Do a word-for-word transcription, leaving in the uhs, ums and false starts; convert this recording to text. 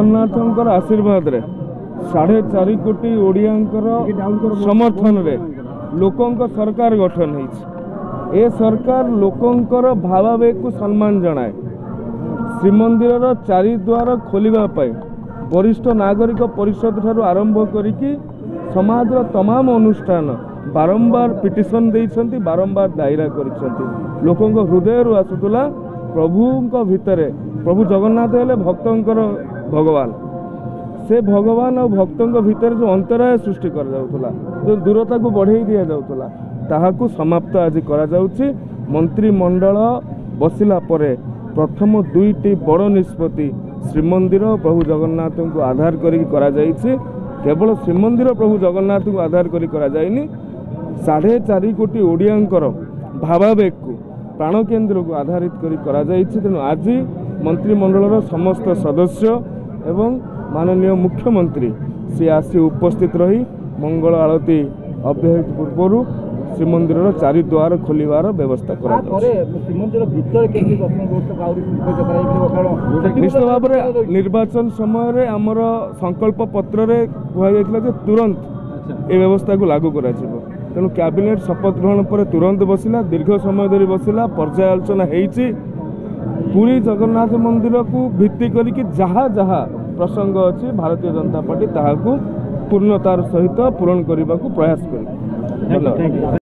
जगन्नाथंकर आशीर्वाद रे साढ़े चार कोटी ओडियांकर समर्थन रे लोकंक सरकार गठन होइछ। ए सरकार लोकंकर भावावेग को सम्मान जनाए। श्रीमंदिर चारि द्वार खोलिबा पाए वरिष्ठ नागरिक परिषद ठारू आरंभ करिकि समाज रो तमाम अनुष्ठान बारंबार पिटिशन देइछंती, बारंबार दायरा करिसंती। लोकंक हृदय रो आसुतला प्रभुंक भितरे प्रभु जगन्नाथ हेले भक्तंकर भगवान, से भगवान और भक्तंक भितर जो अंतराय सृष्टि कर जाउतला, जो दूरता को बढ़ाई दिया जाउतला, ताहाकु समाप्त आज करा जाउछि। मंत्रिमंडल बसिला परे प्रथम दुईटी बड़ निष्पत्ति श्रीमंदिर प्रभु जगन्नाथ को आधार करी करा जाइछि। केवल श्रीमंदिर प्रभु जगन्नाथ को आधार करी करा जाइनी, साढ़े चार कोटी ओडियांकर भावावेग को प्राण केन्द्र को आधारित करी करा जाइछि। तेणु आज मंत्रिमंडल समस्त सदस्य एवं माननीय मुख्यमंत्री सी आसी उपस्थित रही मंगल आरती अव्याहत पूर्व श्रीमंदिर चारि द्वार खोलिवार व्यवस्था करा निश्चित भाव में। निर्वाचन समय आमर संकल्प पत्र रे कहुला तुरंत ए व्यवस्था को लागू करा जिवो। तेणु कैबिनेट शपथ ग्रहण पर तुरंत बसिला, दीर्घ समय धरी बसिला, पर्याय आलोचना होईछि। पूरी जगन्नाथ मंदिर को भित्ति करिकि जहाँ जहाँ प्रसंग अच्छी भारतीय जनता पार्टी ताहाकू पूर्णतार सहित पूरण करने को प्रयास करे।